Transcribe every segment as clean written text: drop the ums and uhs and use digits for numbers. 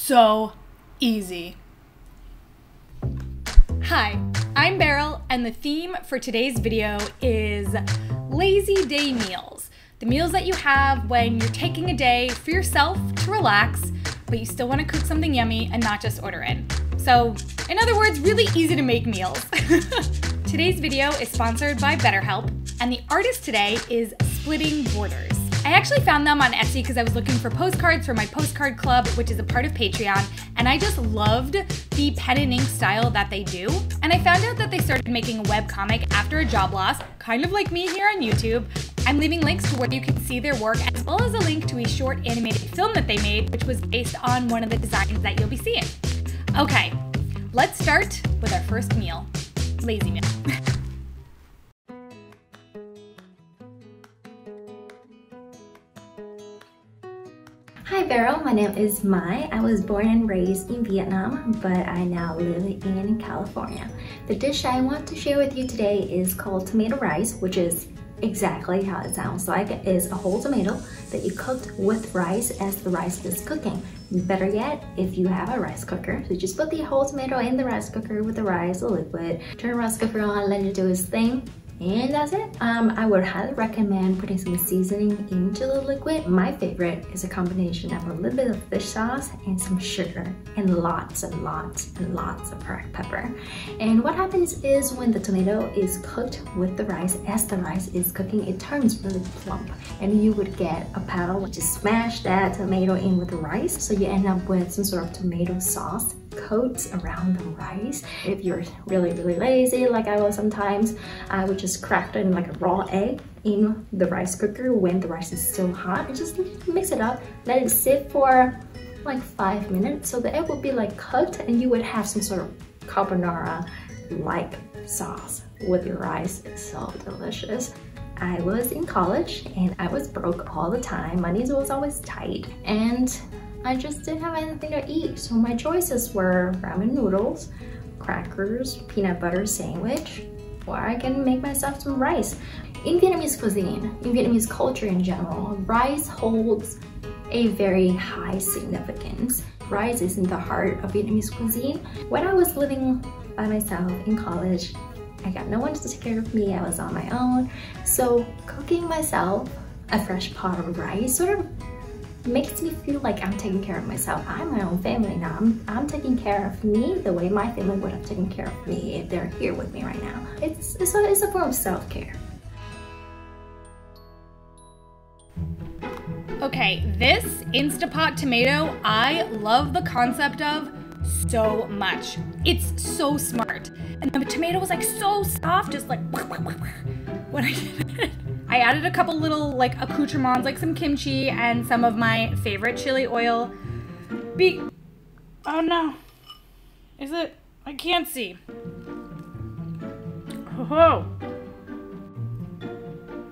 so easy. Hi, I'm Beryl, and the theme for today's video is lazy day meals. The meals that you have when you're taking a day for yourself to relax, but you still want to cook something yummy and not just order in. So, in other words, really easy to make meals. Today's video is sponsored by BetterHelp, and the artist today is Splitting Borders. I actually found them on Etsy because I was looking for postcards for my postcard club, which is a part of Patreon, and I just loved the pen and ink style that they do. And I found out that they started making a webcomic after a job loss, kind of like me here on YouTube. I'm leaving links to where you can see their work, as well as a link to a short animated film that they made, which was based on one of the designs that you'll be seeing. Okay, let's start with our first meal, lazy meal. Hi Beryl, my name is Mai. I was born and raised in Vietnam, but I now live in California. The dish I want to share with you today is called tomato rice, which is exactly how it sounds like. It is a whole tomato that you cooked with rice as the rice is cooking. Better yet, if you have a rice cooker, so just put the whole tomato in the rice cooker with the rice, the liquid, turn the rice cooker on, let it do its thing, and that's it. I would highly recommend putting some seasoning into the liquid. My favorite is a combination of a little bit of fish sauce and some sugar and lots and lots of pepper. And what happens is when the tomato is cooked with the rice, as the rice is cooking, it turns really plump. And you would get a paddle, which is smash that tomato in with the rice. So you end up with some sort of tomato sauce coats around the rice. If you're really, really lazy, like I was sometimes, I would just crack it in like a raw egg in the rice cooker when the rice is still hot, and just mix it up, let it sit for like 5 minutes, so the egg would be like cooked, and you would have some sort of carbonara-like sauce with your rice. It's so delicious. I was in college, and I was broke all the time. Money was always tight, and I just didn't have anything to eat, so my choices were ramen noodles, crackers, peanut butter sandwich, or I can make myself some rice. In Vietnamese cuisine, in Vietnamese culture in general, rice holds a very high significance. Rice is in the heart of Vietnamese cuisine. When I was living by myself in college, I got no one to take care of me, I was on my own. So cooking myself a fresh pot of rice sort of makes me feel like I'm taking care of myself. I'm my own family now. I'm taking care of me the way my family would have taken care of me if they're here with me right now. It's a form of self-care. Okay, this Instapot tomato, I love the concept of so much. It's so smart. And the tomato was like so soft, just like when I did it. I added a couple little like accoutrements, like some kimchi and some of my favorite chili oil. Oh no. Is it? I can't see. Oh.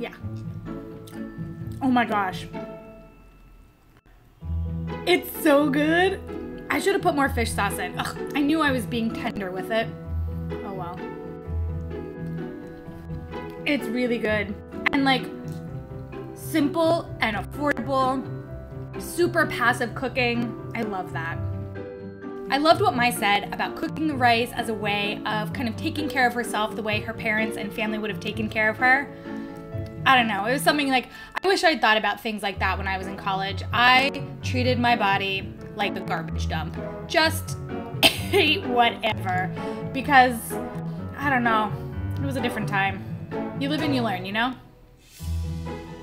Yeah. Oh my gosh. It's so good. I should have put more fish sauce in. Ugh, I knew I was being tender with it. Oh well. It's really good. And like simple and affordable, super passive cooking. I love that. I loved what Mai said about cooking the rice as a way of kind of taking care of herself the way her parents and family would have taken care of her. I don't know, it was something like, I wish I'd thought about things like that when I was in college. I treated my body like a garbage dump. Just ate whatever, because I don't know, it was a different time. You live and you learn, you know?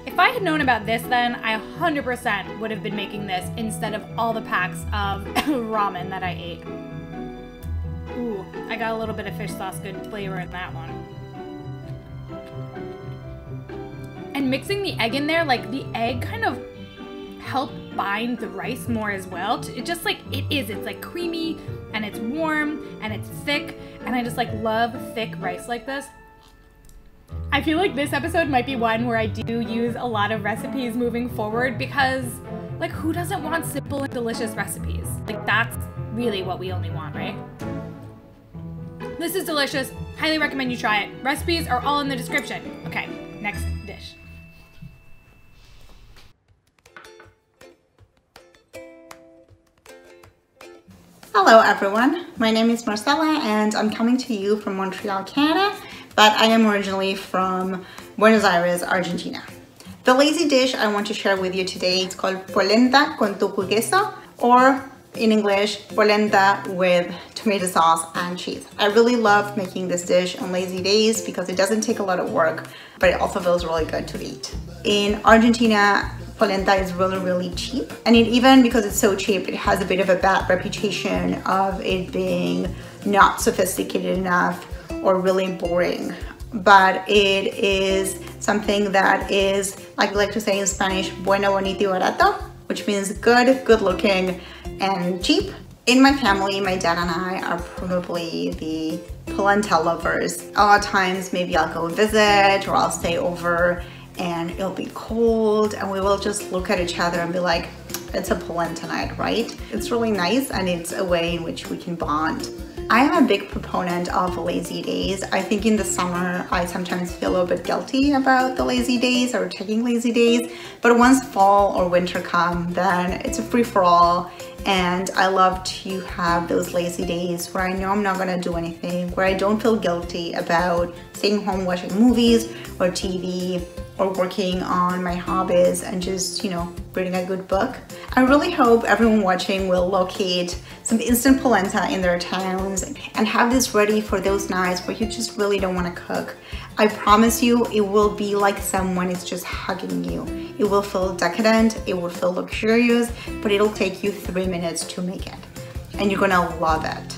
If I had known about this then, I 100% would have been making this instead of all the packs of ramen that I ate. Ooh, I got a little bit of fish sauce, good flavor in that one. And mixing the egg in there, like the egg kind of helped bind the rice more as well. It just like, it's like creamy and it's warm and it's thick, and I just like love thick rice like this. I feel like this episode might be one where I do use a lot of recipes moving forward, because like who doesn't want simple and delicious recipes? Like that's really what we only want, right? This is delicious. Highly recommend you try it. Recipes are all in the description. Okay, next dish. Hello everyone, my name is Marcela and I'm coming to you from Montreal, Canada, but I am originally from Buenos Aires, Argentina. The lazy dish I want to share with you today is called polenta con tucu queso, or in English, polenta with tomato sauce and cheese. I really love making this dish on lazy days because it doesn't take a lot of work, but it also feels really good to eat. In Argentina, polenta is really cheap, and it, even because it's so cheap, it has a bit of a bad reputation of it being not sophisticated enough or really boring. But it is something that is, like we like to say in Spanish, bueno, bonito y barato, which means good, good-looking, and cheap. In my family, my dad and I are probably the polenta lovers. A lot of times, maybe I'll go visit or I'll stay over and it'll be cold and we will just look at each other and be like, it's a polenta night, right? It's really nice and it's a way in which we can bond. I am a big proponent of lazy days. I think in the summer, I sometimes feel a little bit guilty about the lazy days or taking lazy days, but once fall or winter come, then it's a free-for-all. And I love to have those lazy days where I know I'm not gonna do anything, where I don't feel guilty about staying home watching movies or TV or working on my hobbies and just, you know, reading a good book. I really hope everyone watching will locate some instant polenta in their towns and have this ready for those nights where you just really don't wanna cook. I promise you, it will be like someone is just hugging you. It will feel decadent, it will feel luxurious, but it'll take you 3 minutes to make it. And you're gonna love it.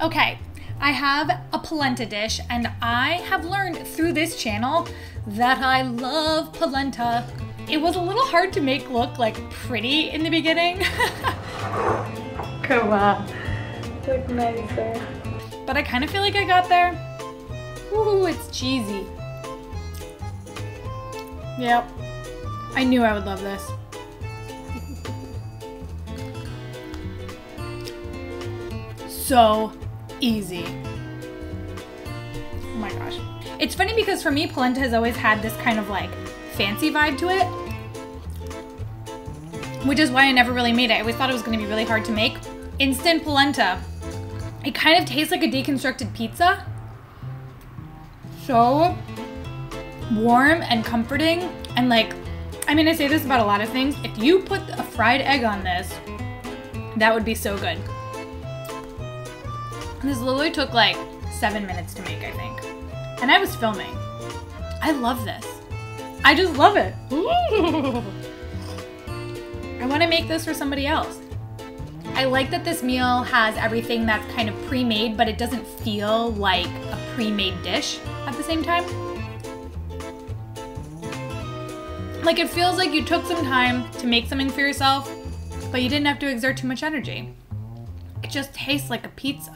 Okay, I have a polenta dish and I have learned through this channel that I love polenta. It was a little hard to make look like pretty in the beginning. Come on, look nicer. But I kind of feel like I got there. Ooh, it's cheesy. Yep, I knew I would love this. So easy. Oh my gosh. It's funny because for me, polenta has always had this kind of like fancy vibe to it, which is why I never really made it. I always thought it was gonna be really hard to make. Instant polenta. It kind of tastes like a deconstructed pizza. So warm and comforting, and like, I mean, I say this about a lot of things. If you put a fried egg on this, that would be so good. And this literally took like 7 minutes to make, I think. And I was filming. I love this. I just love it. Ooh. I want to make this for somebody else. I like that this meal has everything that's kind of pre-made, but it doesn't feel like a pre-made dish at the same time. Like, it feels like you took some time to make something for yourself, but you didn't have to exert too much energy. It just tastes like a pizza.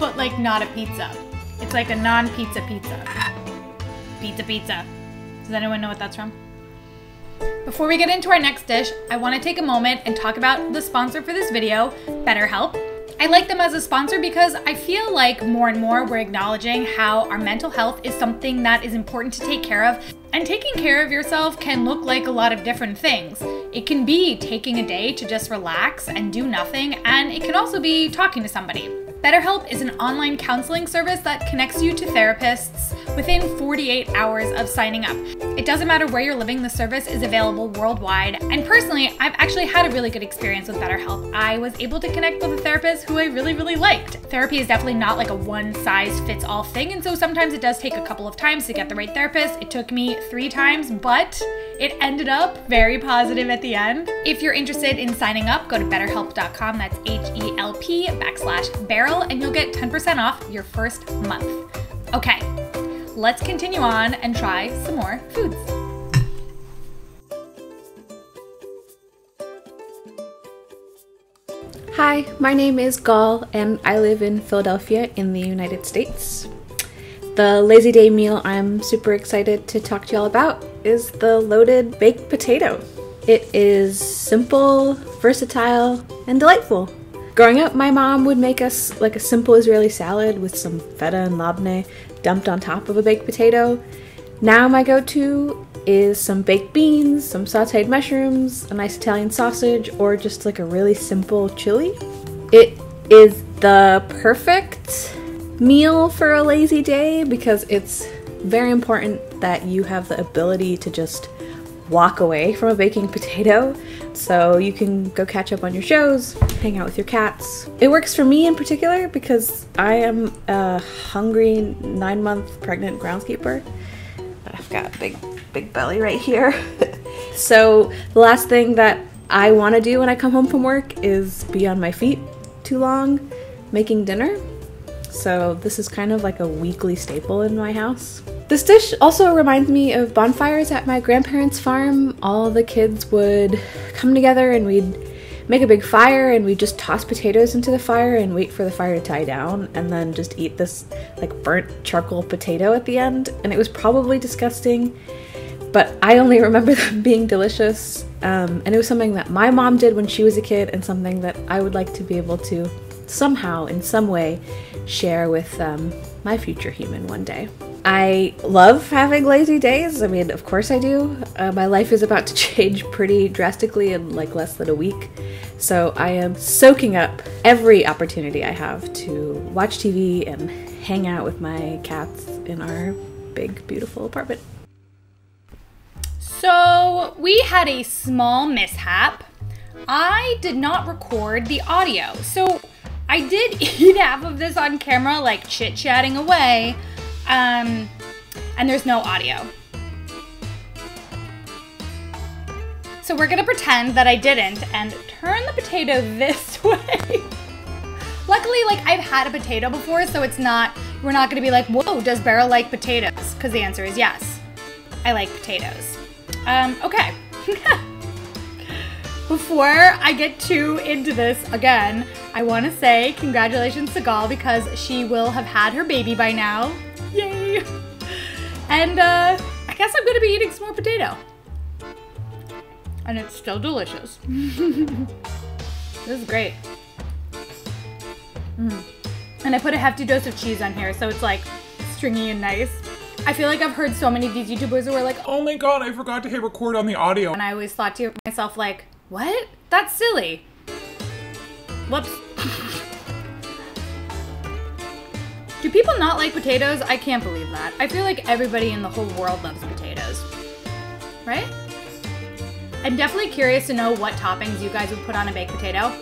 But like not a pizza. It's like a non-pizza pizza. Pizza pizza. Does anyone know what that's from? Before we get into our next dish, I want to take a moment and talk about the sponsor for this video, BetterHelp. I like them as a sponsor because I feel like more and more we're acknowledging how our mental health is something that is important to take care of. And taking care of yourself can look like a lot of different things. It can be taking a day to just relax and do nothing, and it can also be talking to somebody. BetterHelp is an online counseling service that connects you to therapists within 48 hours of signing up. It doesn't matter where you're living, the service is available worldwide. And personally, I've actually had a really good experience with BetterHelp. I was able to connect with a therapist who I really liked. Therapy is definitely not like a one-size-fits-all thing, and so sometimes it does take a couple of times to get the right therapist. It took me 3 times, but it ended up very positive at the end. If you're interested in signing up, go to betterhelp.com, that's HELP/Beryl, and you'll get 10% off your first month. Okay, let's continue on and try some more foods. Hi, my name is Gahl and I live in Philadelphia in the United States. The lazy day meal I'm super excited to talk to y'all about is the loaded baked potato. It is simple, versatile, and delightful. Growing up, my mom would make us like a simple Israeli salad with some feta and labneh dumped on top of a baked potato. Now my go-to is some baked beans, some sauteed mushrooms, a nice Italian sausage, or just like a really simple chili. It is the perfect meal for a lazy day because it's very important that you have the ability to just walk away from a baking potato so you can go catch up on your shows, hang out with your cats. It works for me in particular because I am a hungry 9-month pregnant groundskeeper. I've got a big belly right here. So the last thing that I want to do when I come home from work is be on my feet too long making dinner. So this is kind of like a weekly staple in my house. This dish also reminds me of bonfires at my grandparents' farm. All the kids would come together and we'd make a big fire and we'd just toss potatoes into the fire and wait for the fire to die down and then just eat this like burnt charcoal potato at the end. And it was probably disgusting, but I only remember them being delicious. And it was something that my mom did when she was a kid and something that I would like to be able to somehow, in some way, share with my future human one day. I love having lazy days. I mean, of course I do. My life is about to change pretty drastically in like less than a week. So I am soaking up every opportunity I have to watch TV and hang out with my cats in our big, beautiful apartment. So we had a small mishap. I did not record the audio. So I did eat half of this on camera, like chit-chatting away. And there's no audio. So we're gonna pretend that I didn't and turn the potato this way. Luckily, like, I've had a potato before, so it's not, we're not gonna be like, whoa, does Beryl like potatoes? Because the answer is yes, I like potatoes. Okay. Before I get too into this again, I want to say congratulations to Gahl because she will have had her baby by now. Yay! And I guess I'm going to be eating some more potato. And it's still delicious. This is great. And I put a hefty dose of cheese on here, so it's like stringy and nice. I feel like I've heard so many of these YouTubers who are like, oh my god, I forgot to hit record on the audio. And I always thought to myself like, what? That's silly. Whoops. Do people not like potatoes? I can't believe that. I feel like everybody in the whole world loves potatoes, right? I'm definitely curious to know what toppings you guys would put on a baked potato.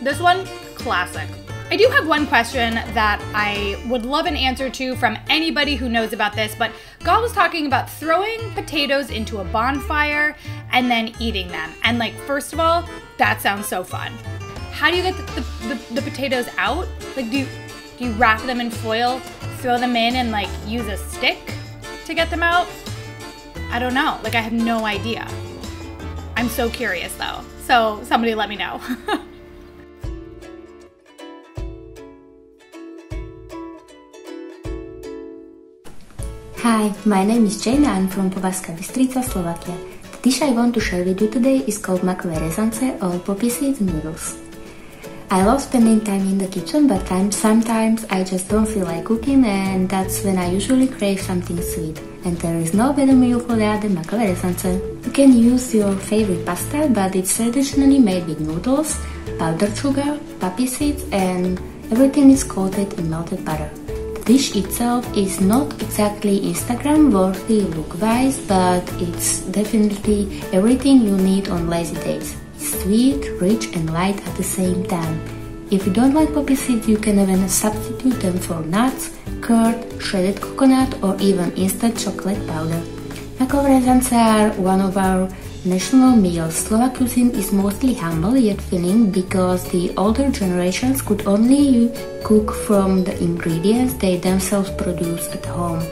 This one, classic. I do have one question that I would love an answer to from anybody who knows about this, but Gahl was talking about throwing potatoes into a bonfire and then eating them. And like, first of all, that sounds so fun. How do you get the potatoes out? Like, do you wrap them in foil, throw them in, and like use a stick to get them out? I don't know. Like, I have no idea. I'm so curious though. So somebody let me know. Hi, my name is Jana. I'm from Povazska Bystrica, Slovakia. The dish I want to share with you today is called makové rezance or poppy seed noodles. I love spending time in the kitchen, but sometimes I just don't feel like cooking, and that's when I usually crave something sweet. And there is no better meal for that than makové rezance. You can use your favorite pasta, but it's traditionally made with noodles, powdered sugar, poppy seeds, and everything is coated in melted butter. The dish itself is not exactly Instagram-worthy look-wise, but it's definitely everything you need on lazy days. Sweet, rich, and light at the same time. If you don't like poppy seeds, you can even substitute them for nuts, curd, shredded coconut, or even instant chocolate powder. Makové rezance are one of our national meals. Slovak cuisine is mostly humble yet filling because the older generations could only cook from the ingredients they themselves produce at home.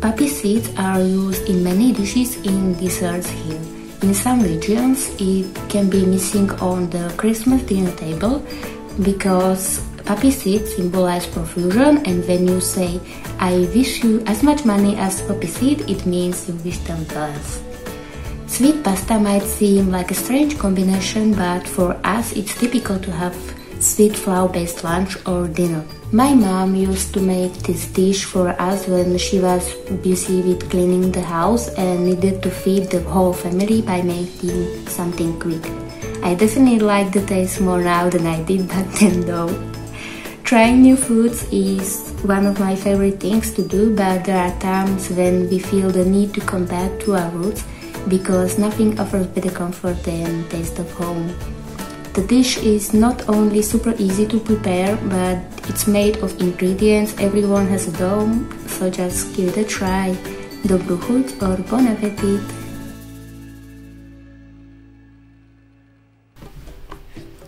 Poppy seeds are used in many dishes and desserts here. In some regions, it can be missing on the Christmas dinner table because poppy seeds symbolize profusion, and when you say, I wish you as much money as poppy seed, it means you wish them wealth. Sweet pasta might seem like a strange combination, but for us it's typical to have sweet flour-based lunch or dinner. My mom used to make this dish for us when she was busy with cleaning the house and needed to feed the whole family by making something quick. I definitely like the taste more now than I did back then though. Trying new foods is one of my favorite things to do, but there are times when we feel the need to come back to our roots because nothing offers better comfort than taste of home. The dish is not only super easy to prepare, but it's made of ingredients everyone has at home, so just give it a try. Dobrú chuť or bon appetit!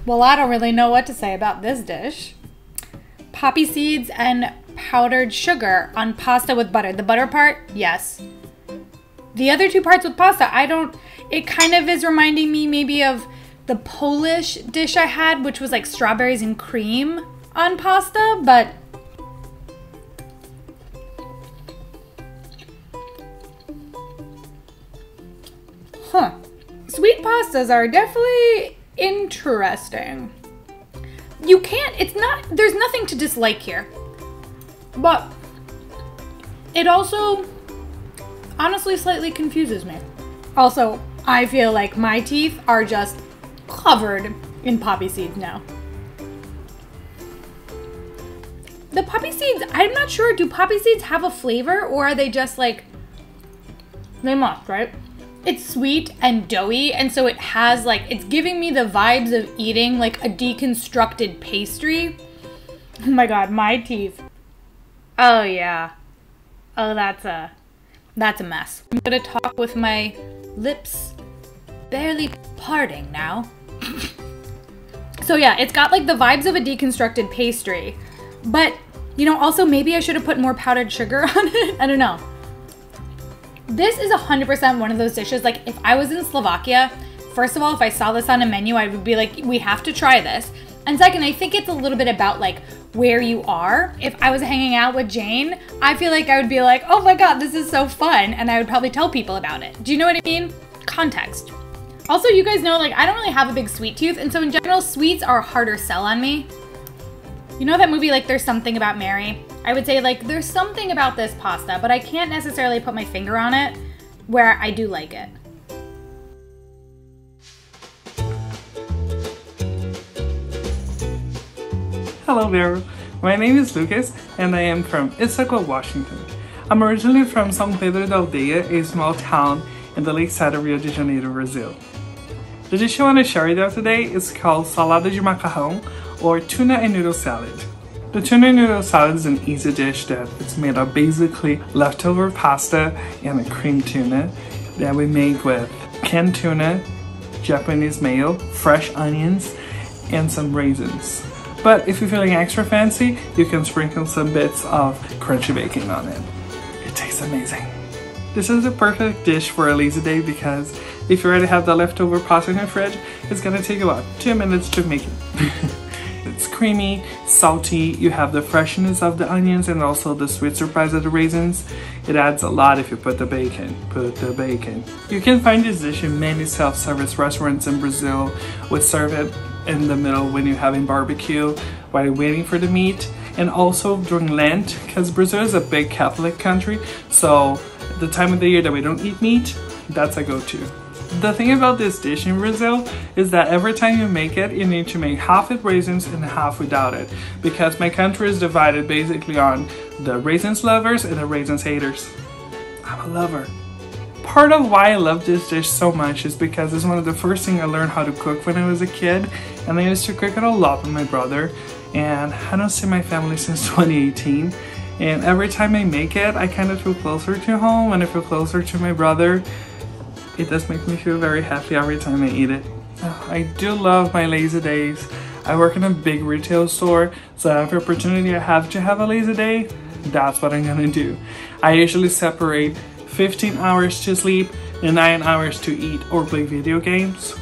Well, I don't really know what to say about this dish. Poppy seeds and powdered sugar on pasta with butter. The butter part, yes. The other two parts with pasta, it kind of is reminding me maybe of the Polish dish I had, which was like strawberries and cream on pasta, but sweet pastas are definitely interesting. There's nothing to dislike here, but it also honestly slightly confuses me. Also, I feel like my teeth are just covered in poppy seeds now. The poppy seeds, I'm not sure, do poppy seeds have a flavor or are they just like, they must, right? It's sweet and doughy, and so it has like, it's giving me the vibes of eating like a deconstructed pastry. Oh my god, my teeth. Oh yeah. Oh, that's a mess. I'm gonna talk with my lips barely parting now. So yeah, it's got like the vibes of a deconstructed pastry, but you know, also maybe I should have put more powdered sugar on it. I don't know. This is 100% one of those dishes, like if I was in Slovakia, first of all, if I saw this on a menu, I would be like, we have to try this. And second, I think it's a little bit about like where you are. If I was hanging out with Jane, I feel like I would be like, oh my god, this is so fun. And I would probably tell people about it. Do you know what I mean? Context. Also, you guys know, like I don't really have a big sweet tooth. And so in general, sweets are a harder sell on me. You know that movie, like There's Something About Mary? I would say like there's something about this pasta, but I can't necessarily put my finger on it where I do like it. Hello Beryl, my name is Lucas and I am from Issaquah, Washington. I'm originally from São Pedro da Aldeia, a small town in the lakeside of Rio de Janeiro, Brazil. The dish I want to share with you today is called salada de macarrão or tuna and noodle salad. The tuna noodle salad is an easy dish that it's made of basically leftover pasta and a cream tuna that we make with canned tuna, Japanese mayo, fresh onions, and some raisins. But if you're feeling extra fancy, you can sprinkle some bits of crunchy bacon on it. It tastes amazing. This is the perfect dish for a lazy day because if you already have the leftover pasta in your fridge, it's gonna take about 2 minutes to make it. It's creamy, salty, you have the freshness of the onions and also the sweet surprise of the raisins. It adds a lot if you put the bacon. You can find this dish in many self-service restaurants in Brazil, which serve it in the middle when you're having barbecue while you're waiting for the meat, and also during Lent, because Brazil is a big Catholic country, so the time of the year that we don't eat meat, that's a go-to. The thing about this dish in Brazil is that every time you make it, you need to make half with raisins and half without it, because my country is divided basically on the raisins lovers and the raisins haters. I'm a lover. Part of why I love this dish so much is because it's one of the first things I learned how to cook when I was a kid, and I used to cook it a lot with my brother, and I don't see my family since 2018. And every time I make it, I kind of feel closer to home and I feel closer to my brother. It does make me feel very happy every time I eat it. I do love my lazy days. I work in a big retail store, so every opportunity I have to have a lazy day, that's what I'm gonna do. I usually separate 15 hours to sleep and 9 hours to eat or play video games,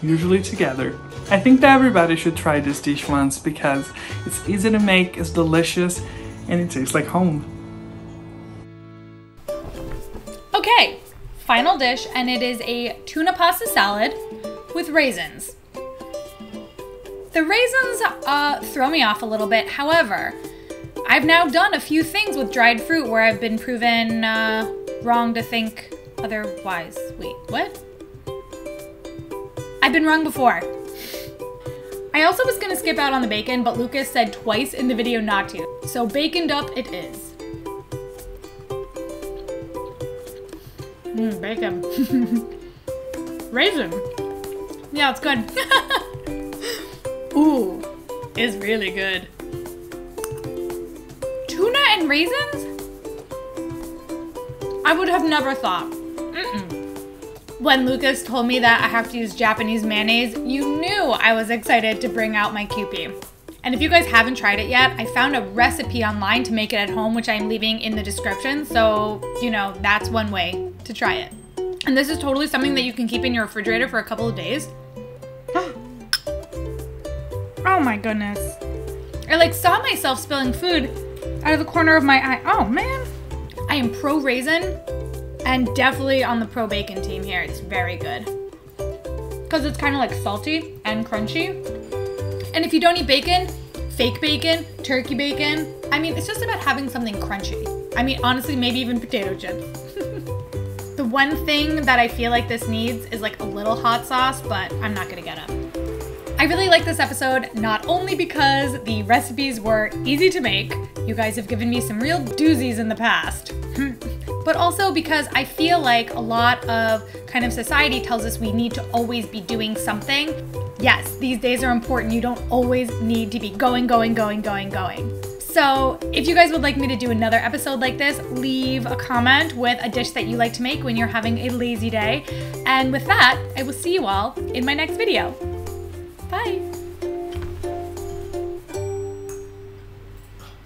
usually together. I think that everybody should try this dish once because it's easy to make, it's delicious, and it tastes like home. Okay. Final dish, and it is a tuna pasta salad with raisins. The raisins throw me off a little bit. However, I've now done a few things with dried fruit where I've been proven wrong to think otherwise. Wait, what? I've been wrong before. I also was gonna skip out on the bacon, but Lucas said twice in the video not to. So baconed up it is. Bacon. Raisin. Yeah, it's good. Ooh, it's really good. Tuna and raisins? I would have never thought. When Lucas told me that I have to use Japanese mayonnaise, you knew I was excited to bring out my Kewpie. And if you guys haven't tried it yet, I found a recipe online to make it at home, which I'm leaving in the description. So, you know, that's one way to try it. And this is totally something that you can keep in your refrigerator for a couple of days. Oh my goodness. I like saw myself spilling food out of the corner of my eye. Oh man. I am pro raisin. And definitely on the pro bacon team here. It's very good. Because it's kind of like salty and crunchy. And if you don't eat bacon, fake bacon, turkey bacon. I mean, it's just about having something crunchy. I mean, honestly, maybe even potato chips. The one thing that I feel like this needs is like a little hot sauce, but I'm not gonna get up. I really like this episode, not only because the recipes were easy to make. You guys have given me some real doozies in the past. But also because I feel like a lot of kind of society tells us we need to always be doing something. Yes, these days are important. You don't always need to be going. So if you guys would like me to do another episode like this, leave a comment with a dish that you like to make when you're having a lazy day. And with that, I will see you all in my next video. Bye.